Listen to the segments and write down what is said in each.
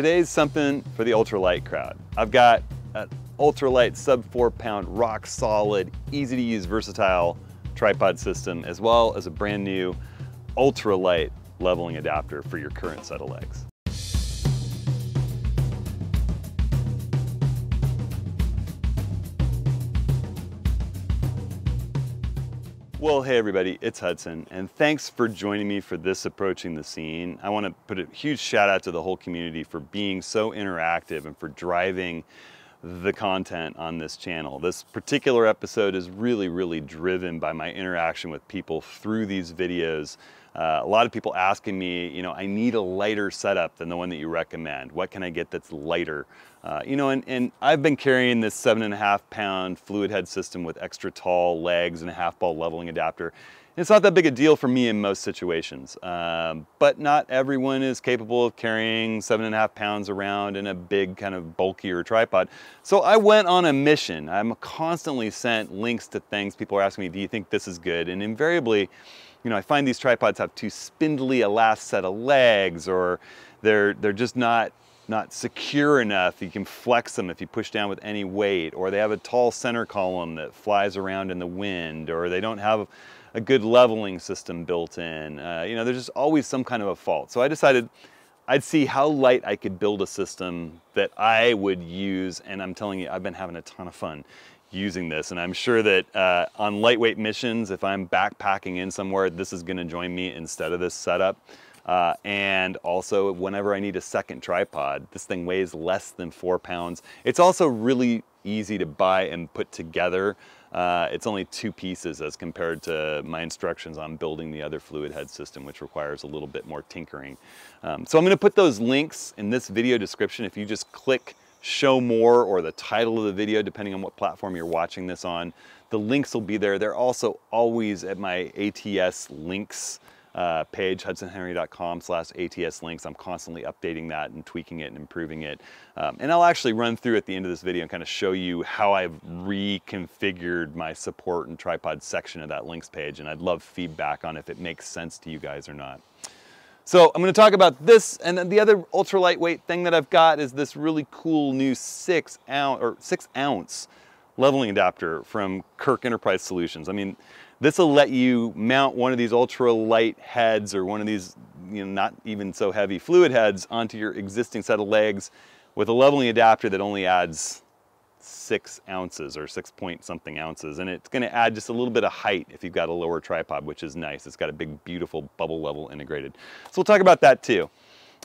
Today's something for the ultralight crowd. I've got an ultralight sub-4-pound, rock solid, easy to use, versatile tripod system, as well as a brand new ultralight leveling adapter for your current set of legs. Well, hey everybody, it's Hudson, and thanks for joining me for this Approaching the Scene. I want to put a huge shout out to the whole community for being so interactive and for driving the content on this channel. This particular episode is really, really driven by my interaction with people through these videos. A lot of people asking me, you know, I need a lighter setup than the one that you recommend. What can I get that's lighter? You know, and I've been carrying this 7.5-pound fluid head system with extra tall legs and a half ball leveling adapter. And it's not that big a deal for me in most situations, but not everyone is capable of carrying 7.5 pounds around in a big kind of bulkier tripod. So I went on a mission. I'm constantly sent links to things. People are asking me, do you think this is good? And invariably, you know, I find these tripods have too spindly a last set of legs, or they're just not secure enough. You can flex them if you push down with any weight, or they have a tall center column that flies around in the wind, or they don't have a good leveling system built in. You know, there's just always some kind of a fault. So I decided I'd see how light I could build a system that I would use, and I'm telling you, I've been having a ton of fun using this, and I'm sure that on lightweight missions, if I'm backpacking in somewhere, this is gonna join me instead of this setup. And also, whenever I need a second tripod, this thing weighs less than 4 pounds. It's also really easy to buy and put together. It's only 2 pieces as compared to my instructions on building the other fluid head system, which requires a little bit more tinkering. So I'm gonna put those links in this video description. If you just click show more or the title of the video, depending on what platform you're watching this on, the links will be there. They're also always at my ATS links page, hudsonhenry.com/ATS links. I'm constantly updating that and tweaking it and improving it. And I'll actually run through at the end of this video and kind of show you how I've reconfigured my support and tripod section of that links page. And I'd love feedback on if it makes sense to you guys or not. So I'm gonna talk about this, and then the other ultra lightweight thing that I've got is this really cool new 6-ounce leveling adapter from Kirk Enterprise Solutions. I mean, this'll let you mount one of these ultra light heads or one of these, you know, not even so heavy fluid heads onto your existing set of legs with a leveling adapter that only adds 6 ounces or 6 point something ounces, and it's going to add just a little bit of height if you've got a lower tripod, which is nice. It's got a big beautiful bubble level integrated, so we'll talk about that too.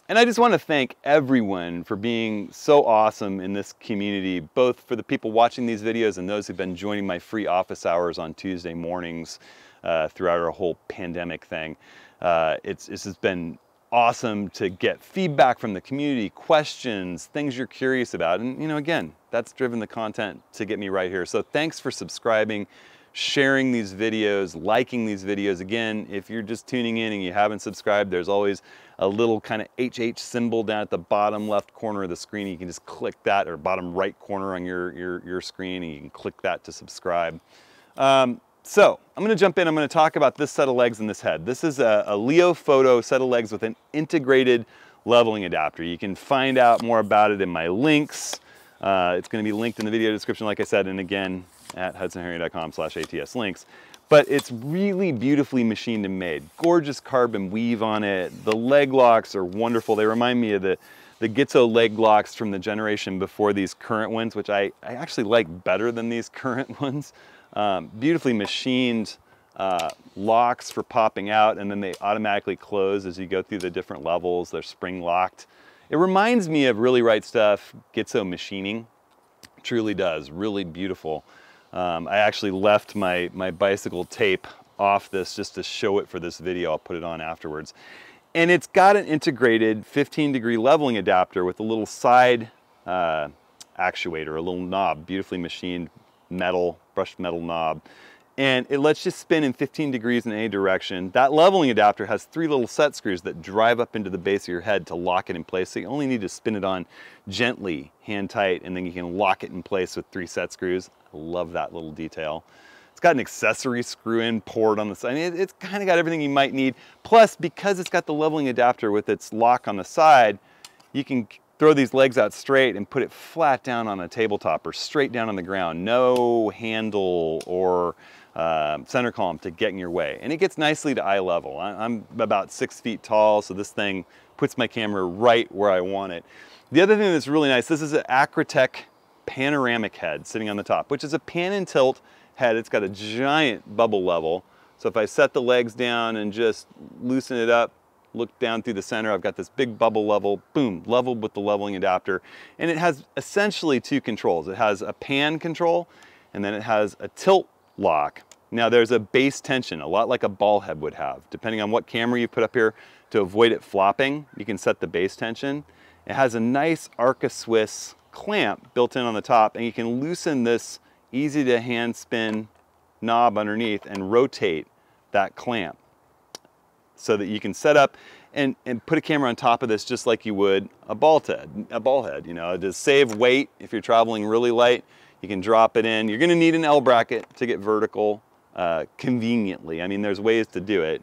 And I just want to thank everyone for being so awesome in this community, both for the people watching these videos and those who've been joining my free office hours on Tuesday mornings throughout our whole pandemic thing. It's just been awesome to get feedback from the community, questions, things you're curious about. And you know, again, that's driven the content to get me right here. So thanks for subscribing, sharing these videos, liking these videos. Again, if you're just tuning in and you haven't subscribed, there's always a little kind of HH symbol down at the bottom left corner of the screen. You can just click that, or bottom right corner on your screen, and you can click that to subscribe. So I'm going to jump in. I'm going to talk about this set of legs and this head. This is a Leofoto set of legs with an integrated leveling adapter. You can find out more about it in my links. It's going to be linked in the video description, like I said, and again at hudsonhenry.com/ATS links. But it's really beautifully machined and made. Gorgeous carbon weave on it. The leg locks are wonderful. They remind me of the Gitzo leg locks from the generation before these current ones, which I actually like better than these current ones. Beautifully machined locks for popping out, and then they automatically close as you go through the different levels. They're spring locked. It reminds me of Really Right Stuff Gitzo machining. It truly does. Really beautiful. I actually left my bicycle tape off this just to show it for this video. I'll put it on afterwards. And it's got an integrated 15-degree leveling adapter with a little side actuator, a little knob, beautifully machined metal, brushed metal knob, and it lets you spin in 15 degrees in any direction. That leveling adapter has 3 little set screws that drive up into the base of your head to lock it in place, so you only need to spin it on gently, hand tight, and then you can lock it in place with 3 set screws. I love that little detail. It's got an accessory screw-in port on the side. I mean, it's kind of got everything you might need. Plus, because it's got the leveling adapter with its lock on the side, you can Throw these legs out straight and put it flat down on a tabletop or straight down on the ground. No handle or center column to get in your way. And it gets nicely to eye level. I'm about 6 feet tall, so this thing puts my camera right where I want it. The other thing that's really nice, this is an Acratech panoramic head sitting on the top, which is a pan and tilt head. It's got a giant bubble level. So if I set the legs down and just loosen it up, look down through the center, I've got this big bubble level, boom, leveled with the leveling adapter. And it has essentially two controls. It has a pan control, and then it has a tilt lock. Now there's a base tension, a lot like a ball head would have. Depending on what camera you put up here, to avoid it flopping, you can set the base tension. It has a nice Arca-Swiss clamp built in on the top, and you can loosen this easy to hand spin knob underneath and rotate that clamp, so that you can set up and put a camera on top of this just like you would a ball head, you know, to save weight. If you're traveling really light, you can drop it in. You're gonna need an L bracket to get vertical conveniently. I mean, there's ways to do it,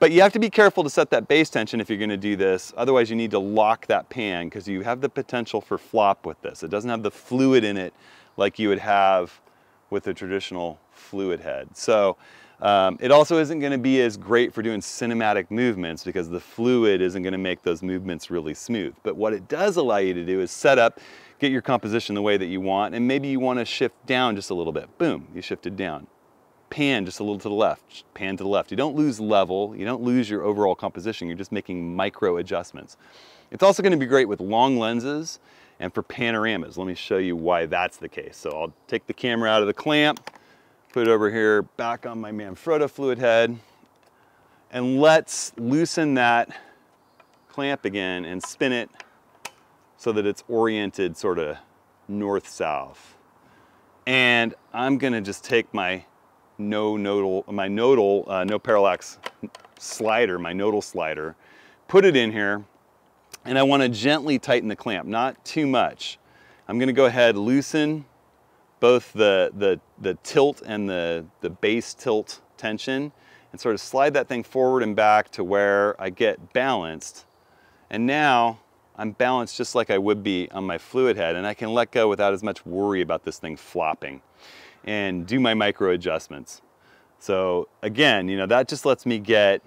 but you have to be careful to set that base tension if you're gonna do this. Otherwise you need to lock that pan, because you have the potential for flop with this. It doesn't have the fluid in it like you would have with a traditional fluid head. So it also isn't going to be as great for doing cinematic movements, because the fluid isn't going to make those movements really smooth. But what it does allow you to do is set up, get your composition the way that you want, and maybe you want to shift down just a little bit. Boom, you shifted down. Pan just a little to the left, pan to the left. You don't lose level, you don't lose your overall composition, you're just making micro adjustments. It's also going to be great with long lenses and for panoramas. Let me show you why that's the case. So I'll take the camera out of the clamp, put it over here back on my Manfrotto fluid head, and let's loosen that clamp again and spin it so that it's oriented sort of north-south. And I'm gonna just take my nodal slider, put it in here, and I wanna gently tighten the clamp, not too much. I'm gonna go ahead, loosen both the tilt and the base tilt tension, and sort of slide that thing forward and back to where I get balanced. And now I'm balanced just like I would be on my fluid head, and I can let go without as much worry about this thing flopping and do my micro adjustments. So again, you know, that just lets me get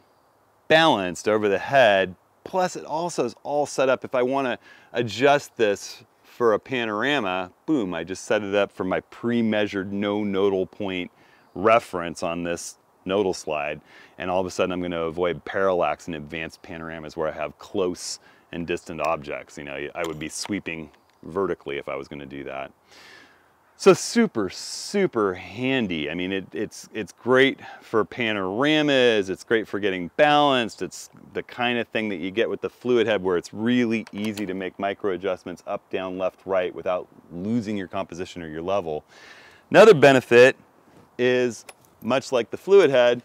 balanced over the head. Plus it also is all set up. If I want to adjust this for a panorama, boom, I just set it up for my pre-measured no nodal point reference on this nodal slide, and all of a sudden I'm going to avoid parallax in advanced panoramas where I have close and distant objects. You know, I would be sweeping vertically if I was going to do that. So super, super handy. I mean, it's great for panoramas, it's great for getting balanced, it's the kind of thing that you get with the fluid head where it's really easy to make micro adjustments up, down, left, right without losing your composition or your level. Another benefit is, much like the fluid head,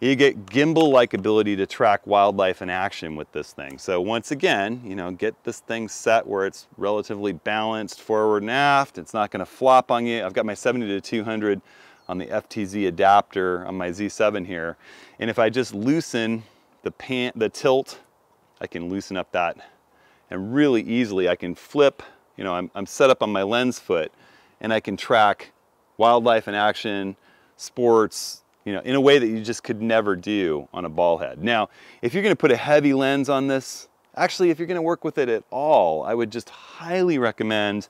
you get gimbal-like ability to track wildlife in action with this thing. So once again, you know, get this thing set where it's relatively balanced forward and aft. It's not going to flop on you. I've got my 70-200 on the FTZ adapter on my Z7 here. And if I just loosen the tilt, I can loosen up that. And really easily I can flip, you know, I'm set up on my lens foot, and I can track wildlife in action, sports, you know, in a way that you just could never do on a ball head. Now, if you're gonna put a heavy lens on this, actually, if you're gonna work with it at all, I would just highly recommend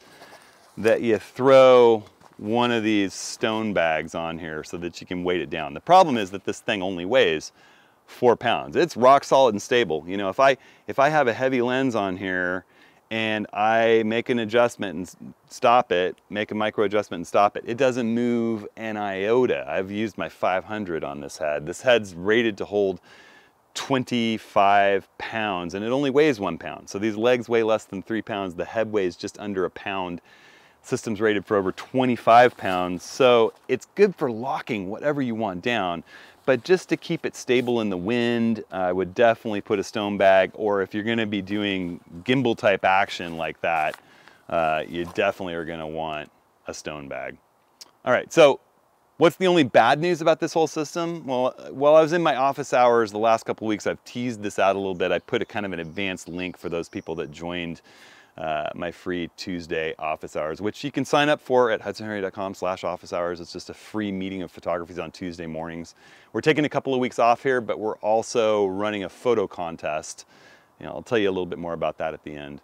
that you throw one of these stone bags on here so that you can weight it down. The problem is that this thing only weighs 4 pounds. It's rock solid and stable. You know, if I have a heavy lens on here and I make an adjustment and stop it, make a micro adjustment and stop it, it doesn't move an iota. I've used my 500 on this head. This head's rated to hold 25 pounds and it only weighs 1 pound. So these legs weigh less than 3 pounds. The head weighs just under a pound. System's rated for over 25 pounds. So it's good for locking whatever you want down. But just to keep it stable in the wind, I would definitely put a stone bag, or if you're gonna be doing gimbal type action like that, you definitely are gonna want a stone bag. All right, so what's the only bad news about this whole system? Well, while I was in my office hours the last couple of weeks, I've teased this out a little bit. I put a kind of an advanced link for those people that joined my free Tuesday office hours, which you can sign up for at hudsonhenry.com/office hours. It's just a free meeting of photographers on Tuesday mornings. We're taking a couple of weeks off here, but we're also running a photo contest. You know, I'll tell you a little bit more about that at the end.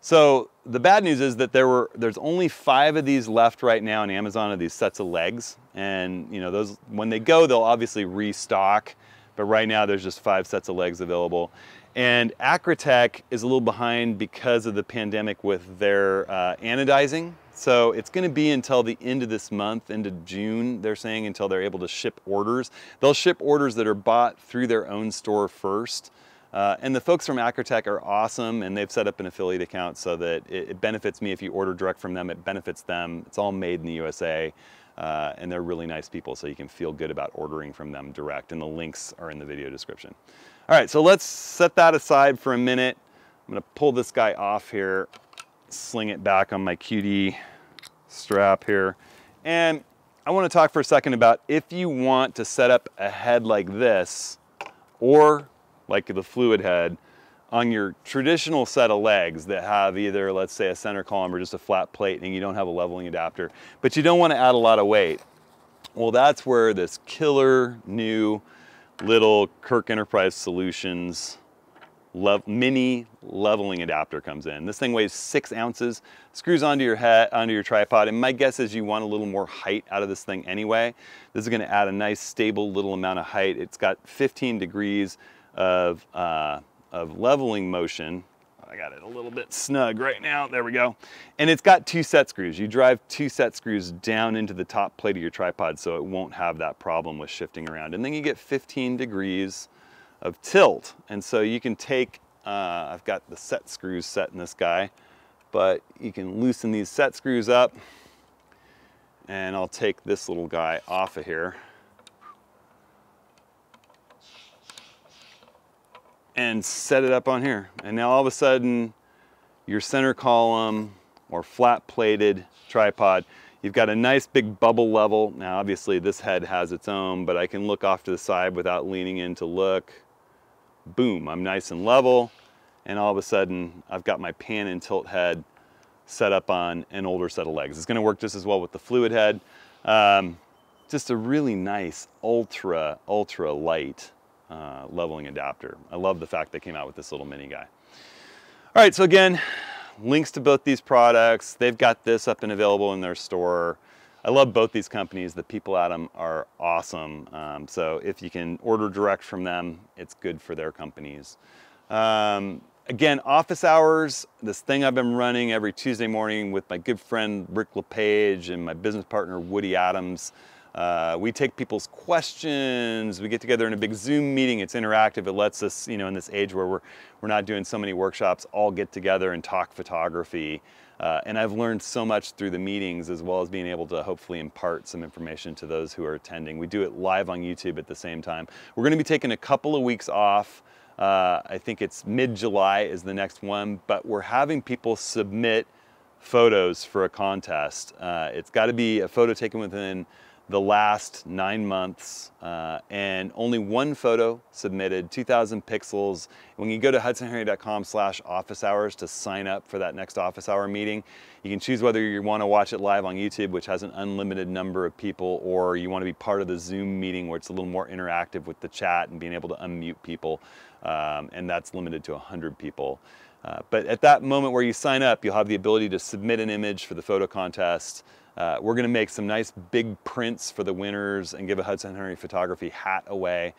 So the bad news is that there's only 5 of these left right now in Amazon, of these sets of legs. And you know, those, when they go, they'll obviously restock. But right now there's just 5 sets of legs available. And Acratech is a little behind because of the pandemic with their anodizing. So it's gonna be until the end of this month, into June, they're saying, until they're able to ship orders. They'll ship orders that are bought through their own store first. And the folks from Acratech are awesome, and they've set up an affiliate account so that it benefits me if you order direct from them. It benefits them. It's all made in the USA, and they're really nice people, so you can feel good about ordering from them direct. And the links are in the video description. All right, so let's set that aside for a minute. I'm going to pull this guy off here, sling it back on my QD strap here. And I want to talk for a second about if you want to set up a head like this, or like the fluid head, on your traditional set of legs that have either, let's say, a center column or just a flat plate, and you don't have a leveling adapter, but you don't want to add a lot of weight. Well, that's where this killer new little Kirk Enterprise Solutions mini leveling adapter comes in. This thing weighs 6 ounces, screws onto your head, onto your tripod, and my guess is you want a little more height out of this thing anyway. This is going to add a nice, stable little amount of height. It's got 15 degrees of leveling motion. I got it a little bit snug right now. There we go. And it's got 2 set screws. You drive 2 set screws down into the top plate of your tripod, so it won't have that problem with shifting around. And then you get 15 degrees of tilt. And so you can take, I've got the set screws set in this guy, but you can loosen these set screws up, and I'll take this little guy off of here. And set it up on here. And now all of a sudden, your center column or flat plated tripod, you've got a nice big bubble level. Now obviously this head has its own, but I can look off to the side without leaning in to look. Boom, I'm nice and level. And all of a sudden, I've got my pan and tilt head set up on an older set of legs. It's gonna work just as well with the fluid head. Just a really nice, ultra, ultra light leveling adapter. I love the fact they came out with this little mini guy. All right, so again, links to both these products. They've got this up and available in their store. I love both these companies. The people at them are awesome. So if you can order direct from them, it's good for their companies. Again, office hours, this thing I've been running every Tuesday morning with my good friend Rick LePage and my business partner Woody Adams. We take people's questions, we get together in a big Zoom meeting, it's interactive, it lets us, you know, in this age where we're not doing so many workshops, all get together and talk photography. And I've learned so much through the meetings, as well as being able to hopefully impart some information to those who are attending. We do it live on YouTube at the same time. We're going to be taking a couple of weeks off. I think it's mid-July is the next one, but we're having people submit photos for a contest. It's got to be a photo taken within the last 9 months, and only 1 photo submitted, 2,000 pixels. When you go to hudsonhenry.com/office hours to sign up for that next office hour meeting, you can choose whether you want to watch it live on YouTube, which has an unlimited number of people, or you want to be part of the Zoom meeting where it's a little more interactive with the chat and being able to unmute people, and that's limited to 100 people. But at that moment where you sign up, you'll have the ability to submit an image for the photo contest. We're going to make some nice big prints for the winners and give a Hudson Henry photography hat away.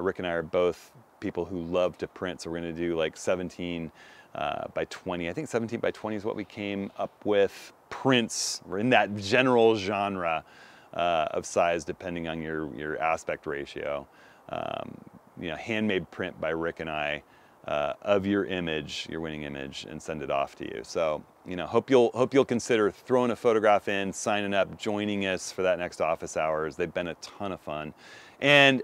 Rick and I are both people who love to print, so we're going to do like 17 by 20. I think 17 by 20 is what we came up with. Prints, we're in that general genre of size depending on your aspect ratio. You know, handmade print by Rick and I. Of your image, your winning image, and send it off to you. So, you know, hope you'll consider throwing a photograph in, signing up, joining us for that next office hours. They've been a ton of fun. And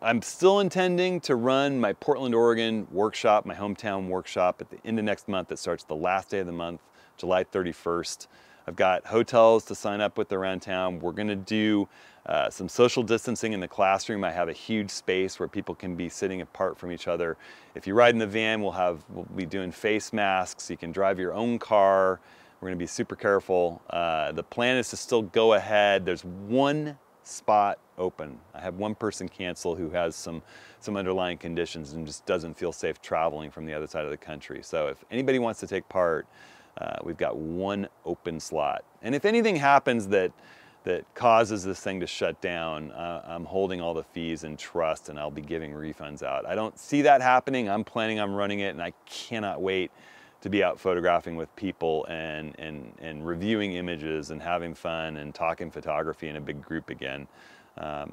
I'm still intending to run my Portland, Oregon workshop, my hometown workshop, at the end of next month. That starts the last day of the month, July 31st. I've got hotels to sign up with around town. We're gonna do some social distancing in the classroom. I have a huge space where people can be sitting apart from each other. If you ride in the van, we'll be doing face masks. You can drive your own car. We're going to be super careful. The plan is to still go ahead. There's one spot open. I have one person cancel who has some underlying conditions and just doesn't feel safe traveling from the other side of the country. So if anybody wants to take part, we've got one open slot. And if anything happens that causes this thing to shut down, I'm holding all the fees in trust and I'll be giving refunds out. I don't see that happening. I'm planning on running it, and I cannot wait to be out photographing with people and reviewing images and having fun and talking photography in a big group again.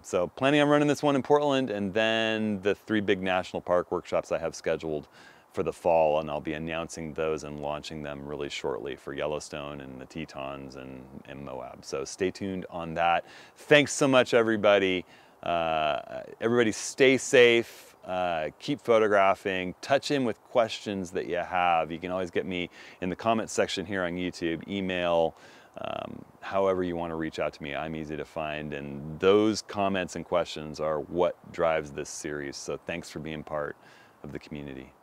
So planning on running this one in Portland, and then the three big national park workshops I have scheduled for the fall, and I'll be announcing those and launching them really shortly for Yellowstone and the Tetons and Moab. So stay tuned on that. Thanks so much, everybody. Everybody stay safe. Keep photographing, touch in with questions that you have. You can always get me in the comments section here on YouTube, email, however you want to reach out to me. I'm easy to find, and those comments and questions are what drives this series. So thanks for being part of the community.